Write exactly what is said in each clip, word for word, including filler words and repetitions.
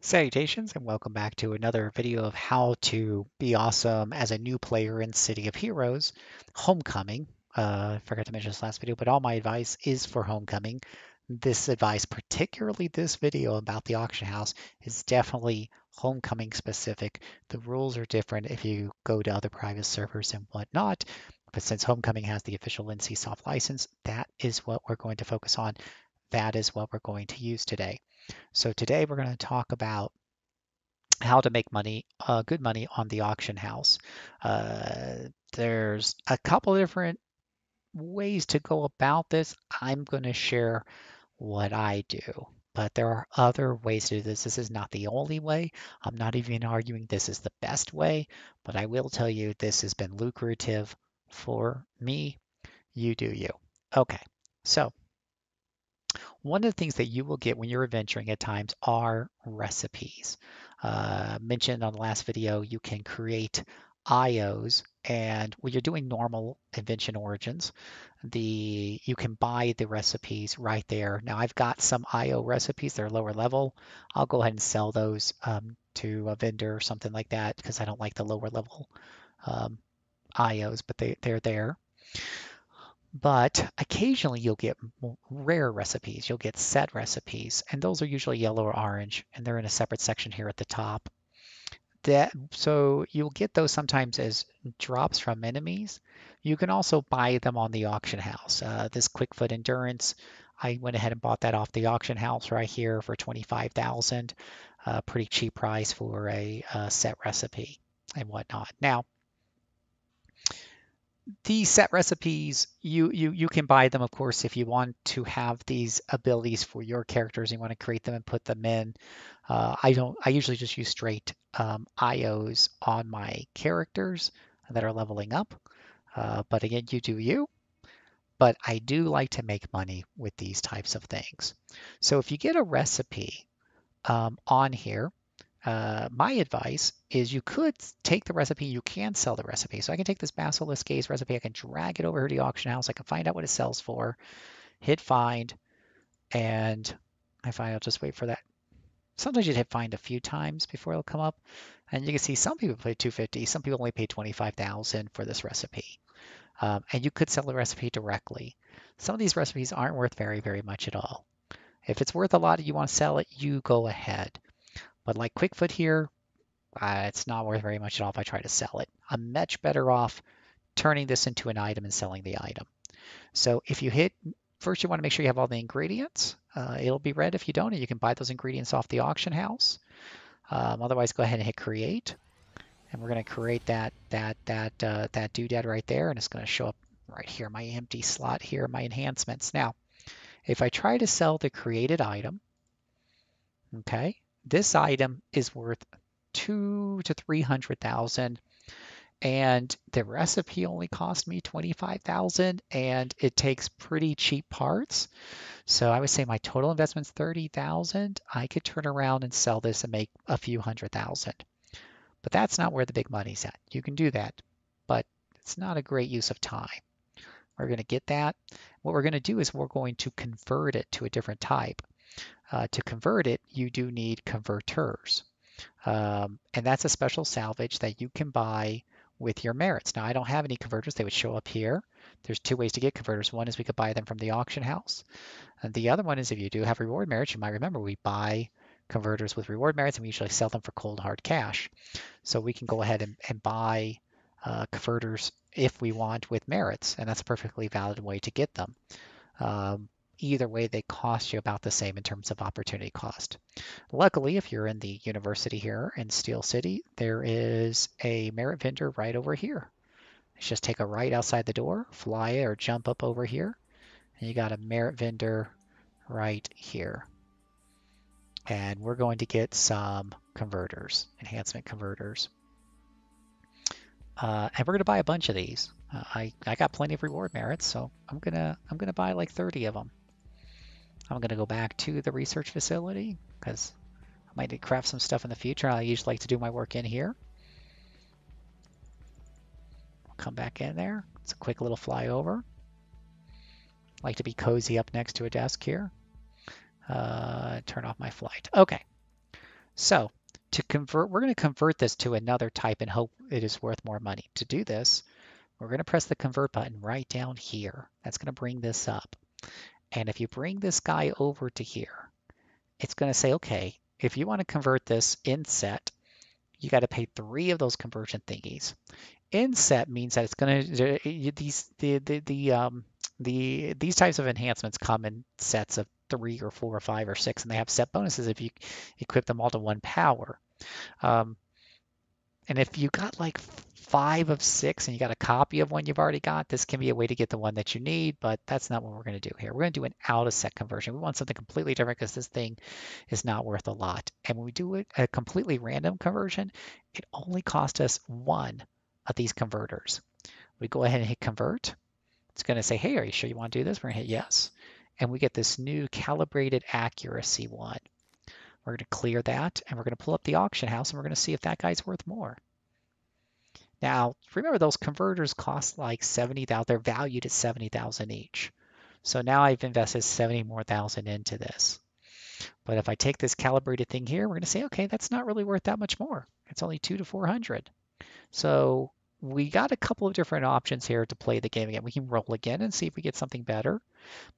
Salutations and welcome back to another video of how to be awesome as a new player in City of Heroes, Homecoming. Uh, I forgot to mention this last video, but all my advice is for Homecoming. This advice, particularly this video about the auction house, is definitely Homecoming specific. The rules are different if you go to other private servers and whatnot, but since Homecoming has the official N C Soft license, that is what we're going to focus on. That is what we're going to use today. So today we're going to talk about how to make money, uh, good money on the auction house. Uh, there's a couple different ways to go about this. I'm going to share what I do, but there are other ways to do this. This is not the only way. I'm not even arguing this is the best way, but I will tell you this has been lucrative for me. You do you. Okay, so one of the things that you will get when you're adventuring at times are recipes. Uh, mentioned on the last video, you can create I Os, and when you're doing normal Invention Origins, the you can buy the recipes right there. Now I've got some I O recipes, they're lower level. I'll go ahead and sell those um, to a vendor or something like that because I don't like the lower level um, I Os, but they, they're there. But occasionally you'll get rare recipes, you'll get set recipes, and those are usually yellow or orange, and they're in a separate section here at the top. That, so you'll get those sometimes as drops from enemies. You can also buy them on the auction house. Uh, this Quickfoot Endurance, I went ahead and bought that off the auction house right here for twenty-five thousand dollars, a pretty cheap price for a, a set recipe and whatnot. Now, these set recipes, you, you you can buy them, of course, if you want to have these abilities for your characters. You want to create them and put them in. Uh, I don't. I usually just use straight um, I Os on my characters that are leveling up. Uh, but again, you do you. But I do like to make money with these types of things. So if you get a recipe um, on here, Uh, my advice is you could take the recipe, you can sell the recipe. So I can take this Basilisk Gaze recipe, I can drag it over here to the auction house, I can find out what it sells for, hit find, and if I'll just wait for that. Sometimes you'd hit find a few times before it'll come up, and you can see some people pay two hundred fifty dollars, some people only pay twenty-five thousand dollars for this recipe. Um, and you could sell the recipe directly. Some of these recipes aren't worth very, very much at all. If it's worth a lot and you want to sell it, you go ahead. But like Quickfoot here, uh, it's not worth very much at all if I try to sell it. I'm much better off turning this into an item and selling the item. So if you hit, first you want to make sure you have all the ingredients. Uh, it'll be red if you don't, and you can buy those ingredients off the auction house. Um, otherwise, go ahead and hit create. And we're going to create that that that uh, that doodad right there, and it's going to show up right here, my empty slot here, my enhancements. Now, if I try to sell the created item, okay, this item is worth two to three hundred thousand, and the recipe only cost me twenty-five thousand, and it takes pretty cheap parts. So I would say my total investment's thirty thousand. I could turn around and sell this and make a few hundred thousand. But that's not where the big money's at. You can do that, but it's not a great use of time. We're going to get that. What we're going to do is we're going to convert it to a different type. Uh, to convert it, you do need converters, um, and that's a special salvage that you can buy with your merits. Now, I don't have any converters. They would show up here. There's two ways to get converters. One is we could buy them from the auction house, and the other one is if you do have reward merits, you might remember we buy converters with reward merits, and we usually sell them for cold, hard cash. So we can go ahead and, and buy uh, converters if we want with merits, and that's a perfectly valid way to get them. Um, Either way, they cost you about the same in terms of opportunity cost. Luckily, if you're in the university here in Steel City, there is a merit vendor right over here. Let's just take a right outside the door, fly or jump up over here, and you got a merit vendor right here. And we're going to get some converters, enhancement converters. Uh, and we're going to buy a bunch of these. Uh, I, I got plenty of reward merits, so I'm going to I'm gonna buy like thirty of them. I'm going to go back to the research facility because I might need to craft some stuff in the future. I usually like to do my work in here. I'll come back in there. It's a quick little flyover. I like to be cozy up next to a desk here. Uh, turn off my flight. Okay. So to convert, we're going to convert this to another type and hope it is worth more money. To do this, we're going to press the convert button right down here. That's going to bring this up. And if you bring this guy over to here, it's going to say, okay, if you want to convert this inset, you got to pay three of those conversion thingies. Inset means that it's going to, these the the the um the these types of enhancements come in sets of three or four or five or six, and they have set bonuses if you equip them all to one power. Um, and if you got like five of six and you got a copy of one you've already got, this can be a way to get the one that you need, but that's not what we're going to do here. We're going to do an out of set conversion. We want something completely different because this thing is not worth a lot. And when we do a completely random conversion, it only cost us one of these converters. We go ahead and hit convert. It's going to say, hey, are you sure you want to do this? We're going to hit yes. And we get this new calibrated accuracy one. We're going to clear that, and we're going to pull up the auction house, and we're going to see if that guy's worth more. Now, remember, those converters cost like seventy thousand dollars. They're valued at seventy thousand dollars each. So now I've invested seventy more thousand into this. But if I take this calibrated thing here, we're going to say, okay, that's not really worth that much more. It's only two to four hundred. So we got a couple of different options here to play the game again. We can roll again and see if we get something better.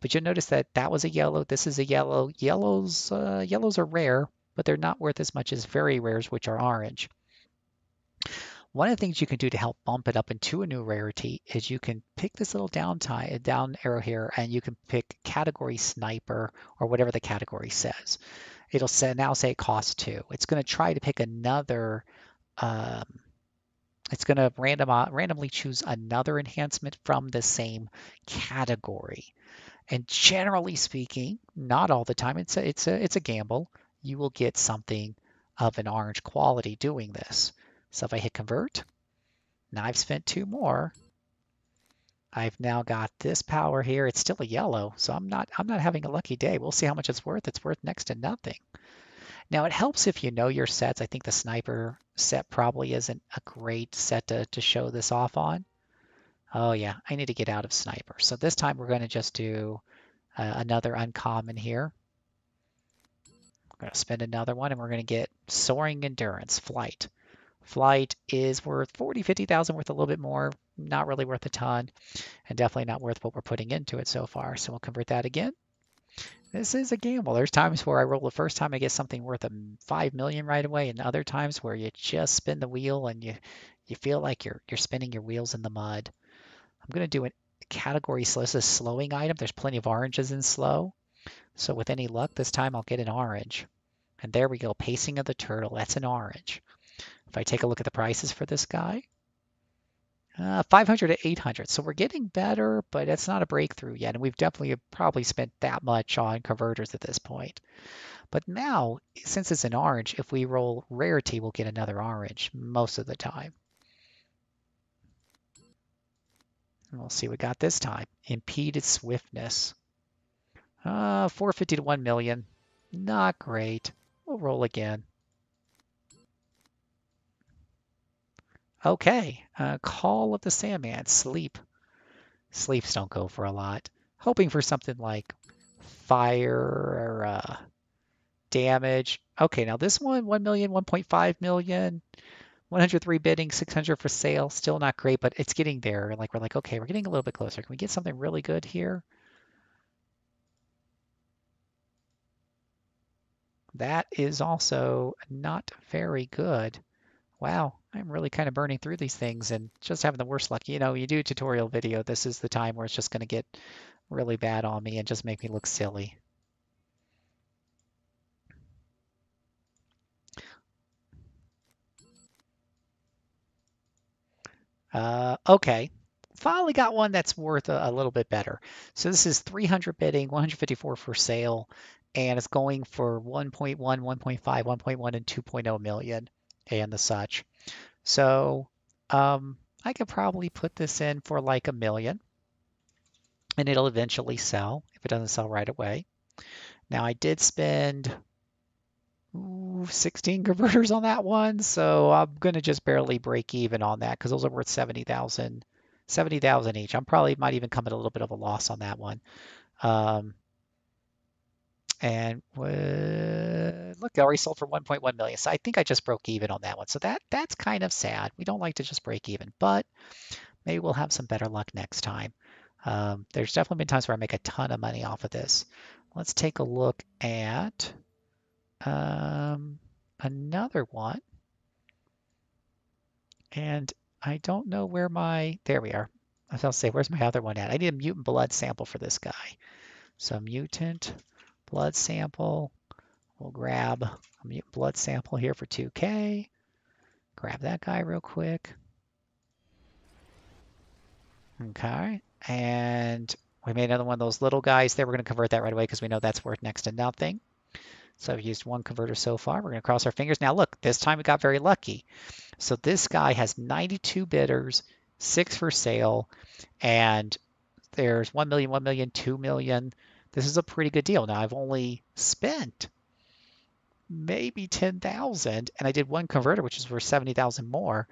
But you'll notice that that was a yellow. This is a yellow. Yellows, uh, yellows are rare, but they're not worth as much as very rares, which are orange. One of the things you can do to help bump it up into a new rarity is you can pick this little down, tie, down arrow here, and you can pick category sniper or whatever the category says. It'll say, now say it costs two. It's going to try to pick another... Um, It's going to random, randomly choose another enhancement from the same category. And generally speaking, not all the time, it's a, it's a, it's a gamble. You will get something of an orange quality doing this. So if I hit convert, now I've spent two more. I've now got this power here. It's still a yellow, so I'm not, I'm not having a lucky day. We'll see how much it's worth. It's worth next to nothing. Now, it helps if you know your sets. I think the sniper set probably isn't a great set to, to show this off on. Oh, yeah, I need to get out of sniper. So this time we're going to just do uh, another uncommon here. We're going to spend another one, and we're going to get Soaring Endurance, Flight. Flight is worth forty thousand, fifty thousand, worth a little bit more, not really worth a ton, and definitely not worth what we're putting into it so far. So we'll convert that again. This is a gamble. There's times where I roll the first time, I get something worth a five million right away, and other times where you just spin the wheel and you you feel like you're you're spinning your wheels in the mud. I'm going to do a category slow. This is a slowing item. There's plenty of oranges in slow. So with any luck, this time I'll get an orange. And there we go. Pacing of the Turtle. That's an orange. If I take a look at the prices for this guy, Uh, five hundred to eight hundred. So we're getting better, but it's not a breakthrough yet. And we've definitely probably spent that much on converters at this point. But now, since it's an orange, if we roll rarity, we'll get another orange most of the time. And we'll see what we got this time. Impeded Swiftness. Uh, four hundred fifty to one million. Not great. We'll roll again. Okay, uh, Call of the Sandman, Sleep. Sleeps don't go for a lot. Hoping for something like fire or uh, damage. Okay, now this one, one million, one point five million, one hundred three bidding, six hundred for sale. Still not great, but it's getting there. Like we're like, okay, we're getting a little bit closer. Can we get something really good here? That is also not very good. Wow, I'm really kind of burning through these things and just having the worst luck. You know, you do a tutorial video, this is the time where it's just going to get really bad on me and just make me look silly. Uh, okay, finally got one that's worth a, a little bit better. So this is three hundred bidding, one hundred fifty-four for sale, and it's going for one point one, one point five, one point one, and two point oh million. And the such. So um, I could probably put this in for like a million, and it'll eventually sell if it doesn't sell right away. Now I did spend ooh, sixteen converters on that one, so I'm going to just barely break even on that because those are worth seventy thousand, seventy thousand each. I'm probably might even come at a little bit of a loss on that one. Um, And uh, look, I already sold for one point one million. So I think I just broke even on that one. So that that's kind of sad. We don't like to just break even, but maybe we'll have some better luck next time. Um, there's definitely been times where I make a ton of money off of this. Let's take a look at um, another one. And I don't know where my, there we are. I was going to say, where's my other one at? I need a mutant blood sample for this guy. So mutant blood sample. We'll grab a mutant blood sample here for two K. Grab that guy real quick. Okay. And we made another one of those little guys there. We're going to convert that right away because we know that's worth next to nothing. So I've used one converter so far. We're going to cross our fingers. Now look, this time we got very lucky. So this guy has ninety-two bidders, six for sale, and there's one million, one million, two million. This is a pretty good deal. Now I've only spent maybe ten thousand, and I did one converter, which is worth seventy thousand more,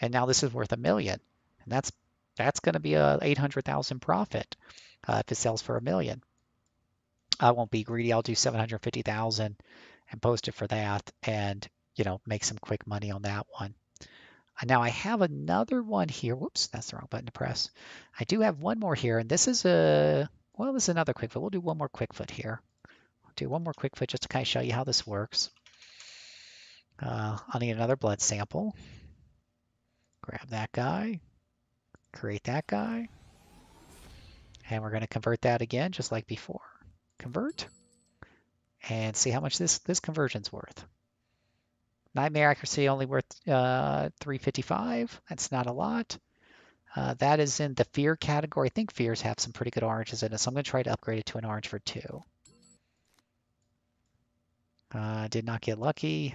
and now this is worth a million. And that's that's going to be a eight hundred thousand profit uh, if it sells for a million. I won't be greedy. I'll do seven hundred fifty thousand and post it for that, and you know, make some quick money on that one. And now I have another one here. Whoops, that's the wrong button to press. I do have one more here, and this is a well, this is another Quickfoot. We'll do one more Quickfoot here. We'll do one more Quickfoot just to kind of show you how this works. Uh, I'll need another blood sample. Grab that guy. Create that guy. And we're going to convert that again, just like before. Convert. And see how much this, this conversion's worth. Nightmare accuracy only worth uh, three fifty-five. That's not a lot. Uh, that is in the fear category. I think fears have some pretty good oranges in it, so I'm going to try to upgrade it to an orange for two. Uh, did not get lucky.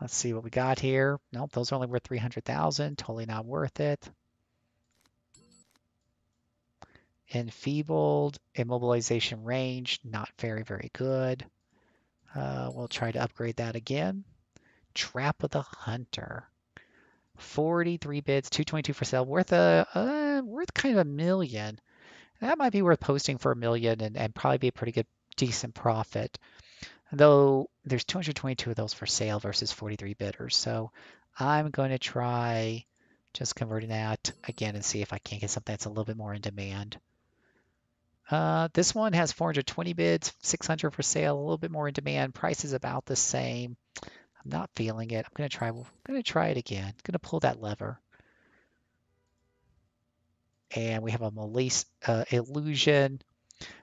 Let's see what we got here. Nope, those are only worth three hundred thousand. Totally not worth it. Enfeebled, immobilization range, not very, very good. Uh, we'll try to upgrade that again. Trap of the Hunter. forty-three bids, two twenty-two for sale, worth a uh, worth kind of a million. That might be worth posting for a million and, and probably be a pretty good, decent profit. Though there's two hundred twenty-two of those for sale versus forty-three bidders. So I'm going to try just converting that again and see if I can't get something that's a little bit more in demand. Uh, this one has four hundred twenty bids, six hundred for sale, a little bit more in demand. Price is about the same. I'm not feeling it. I'm gonna try. I'm gonna try it again. I'm gonna pull that lever. And we have a Malise uh, illusion.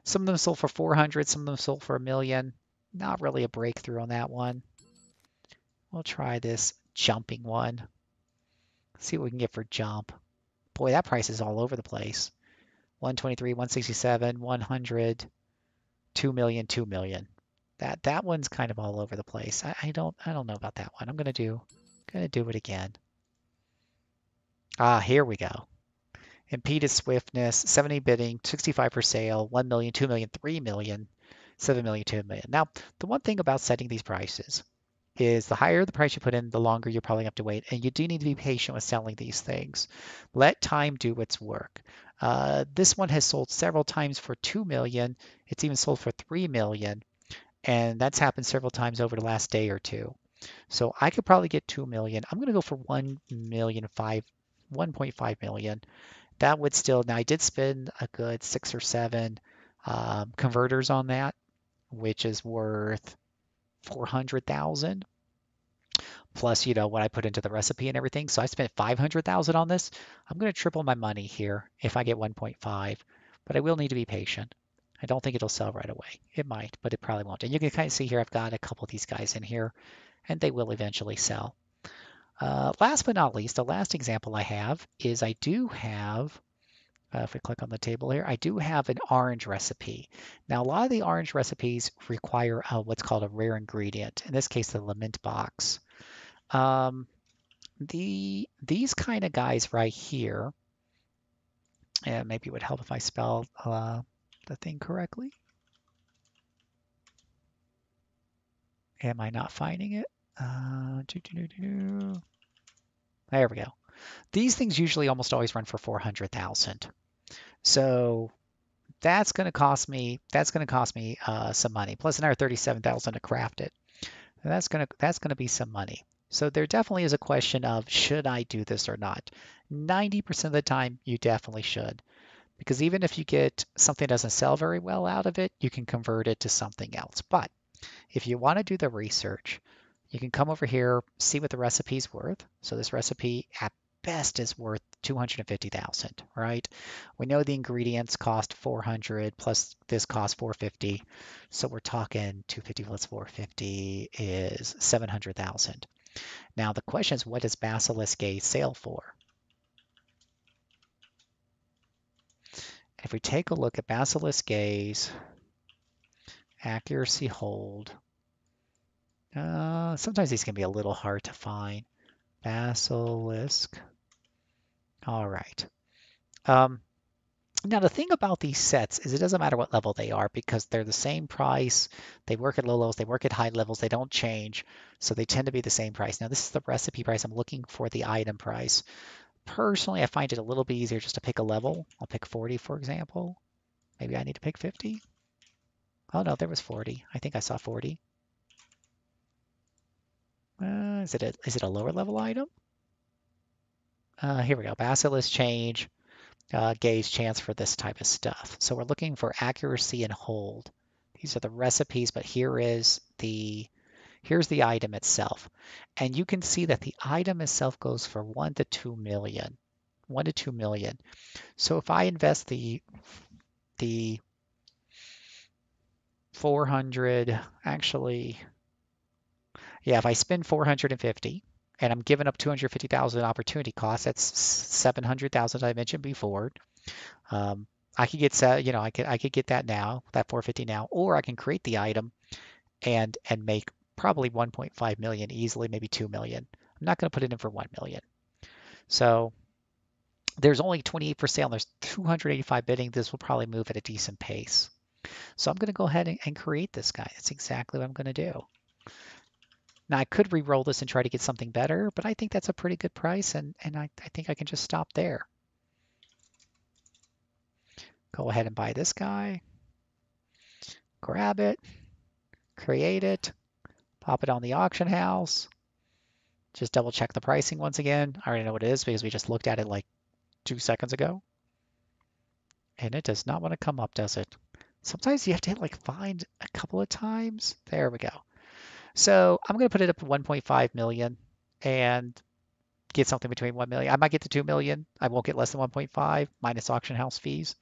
Some of them sold for four hundred. Some of them sold for a million. Not really a breakthrough on that one. We'll try this jumping one. See what we can get for jump. Boy, that price is all over the place. one twenty-three, one sixty-seven, one hundred, two million, two million. That that one's kind of all over the place. I, I don't I don't know about that one. I'm gonna do gonna do it again. Ah, here we go. Impeded swiftness, seventy bidding, sixty-five for sale, one million, two million, three million, seven million, two million. Now, the one thing about setting these prices is the higher the price you put in, the longer you're probably have to wait. And you do need to be patient with selling these things. Let time do its work. Uh, this one has sold several times for two million. It's even sold for three million. And that's happened several times over the last day or two. So I could probably get two million. I'm going to go for one million, one point five million. That would still, now I did spend a good six or seven um, converters on that, which is worth four hundred thousand plus, you know, what I put into the recipe and everything. So I spent five hundred thousand on this. I'm going to triple my money here if I get one point five, but I will need to be patient. I don't think it'll sell right away. It might, but it probably won't. And you can kind of see here, I've got a couple of these guys in here, and they will eventually sell. Uh, last but not least, the last example I have is I do have, uh, if we click on the table here, I do have an orange recipe. Now, a lot of the orange recipes require uh, what's called a rare ingredient, in this case, the lament box. Um, the These kind of guys right here, and maybe it would help if I spelled... Uh, the thing correctly. Am I not finding it? Uh, doo -doo -doo -doo. There we go. These things usually almost always run for four hundred thousand. So that's going to cost me, that's going to cost me uh, some money, plus another thirty-seven thousand to craft it. That's going to, that's going to be some money. So there definitely is a question of, should I do this or not? ninety percent of the time, you definitely should. Because even if you get something that doesn't sell very well out of it, you can convert it to something else. But if you want to do the research, you can come over here, see what the recipe's worth. So this recipe at best is worth two hundred fifty thousand, right? We know the ingredients cost four hundred, plus this cost four hundred fifty. So we're talking two hundred fifty plus four hundred fifty is seven hundred thousand. Now the question is, what does Basilisk Gaze sell for? If we take a look at Basilisk Gaze, accuracy hold, uh, sometimes these can be a little hard to find. Basilisk. All right. Um, now the thing about these sets is it doesn't matter what level they are, because they're the same price. They work at low levels, they work at high levels, they don't change. So they tend to be the same price. Now this is the recipe price. I'm looking for the item price. Personally, I find it a little bit easier just to pick a level. I'll pick forty, for example. Maybe I need to pick fifty. Oh no, there was forty. I think I saw forty. Uh, is it a, is it a lower level item? Uh, here we go. Basilisk change, uh, gauge chance for this type of stuff. So we're looking for accuracy and hold. These are the recipes, but here is the Here's the item itself. And you can see that the item itself goes for one to two million. One to two million. So if I invest the the four hundred, actually, yeah, if I spend four hundred fifty and I'm giving up two hundred fifty thousand opportunity costs, that's seven hundred thousand I mentioned before. Um, I could get, you know, I could I could get that now, that four hundred fifty now, or I can create the item and and make probably one point five million easily, maybe two million. I'm not going to put it in for one million. So there's only twenty-eight for sale. There's two hundred eighty-five bidding. This will probably move at a decent pace. So I'm going to go ahead and, and create this guy. That's exactly what I'm going to do. Now I could re-roll this and try to get something better, but I think that's a pretty good price. And, and I, I think I can just stop there. Go ahead and buy this guy. Grab it. Create it. Pop it on the auction house. Just double check the pricing once again. I already know what it is because we just looked at it like two seconds ago. And it does not want to come up, does it? Sometimes you have to hit like find a couple of times. There we go. So I'm going to put it up to one point five million and get something between one million. I might get to two million. I won't get less than one point five minus auction house fees.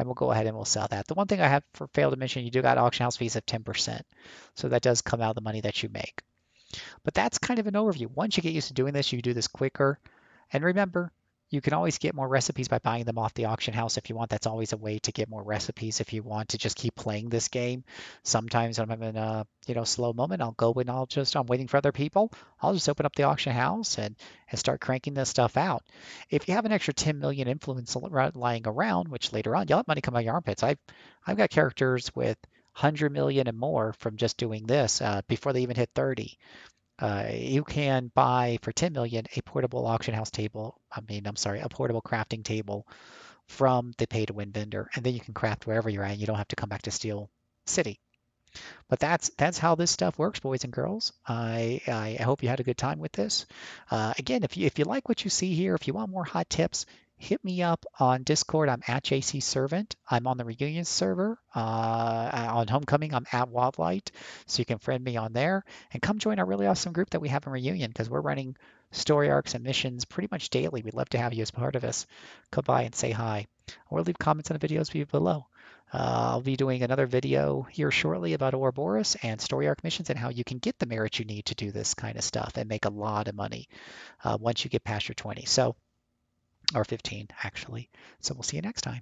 And we'll go ahead and we'll sell that. The one thing I have for failed to mention, you do got auction house fees of ten percent. So that does come out of the money that you make. But that's kind of an overview. Once you get used to doing this, you do this quicker. And remember, you can always get more recipes by buying them off the auction house if you want. That's always a way to get more recipes if you want to just keep playing this game. Sometimes when I'm in a you know slow moment, I'll go and I'll just, I'm waiting for other people. I'll just open up the auction house and, and start cranking this stuff out. If you have an extra ten million influence lying around, which later on, you'll have money come out of your armpits. I've, I've got characters with one hundred million and more from just doing this uh, before they even hit thirty. Uh, you can buy for ten million a portable auction house table. I mean, I'm sorry, a portable crafting table from the pay to win vendor, and then you can craft wherever you're at. You don't have to come back to Steel City. But that's that's how this stuff works, boys and girls. I I hope you had a good time with this. Uh, again, if you if you like what you see here, if you want more hot tips, hit me up on Discord. I'm at J C Servant. I'm on the Reunion server. Uh, on Homecoming, I'm at Wildlight. So you can friend me on there. And come join our really awesome group that we have in Reunion, because we're running story arcs and missions pretty much daily. We'd love to have you as part of us. Come by and say hi. Or leave comments on the videos below. Uh, I'll be doing another video here shortly about Ouroboros and story arc missions and how you can get the merit you need to do this kind of stuff and make a lot of money uh, once you get past your twenty. So, or fifteen, actually. So we'll see you next time.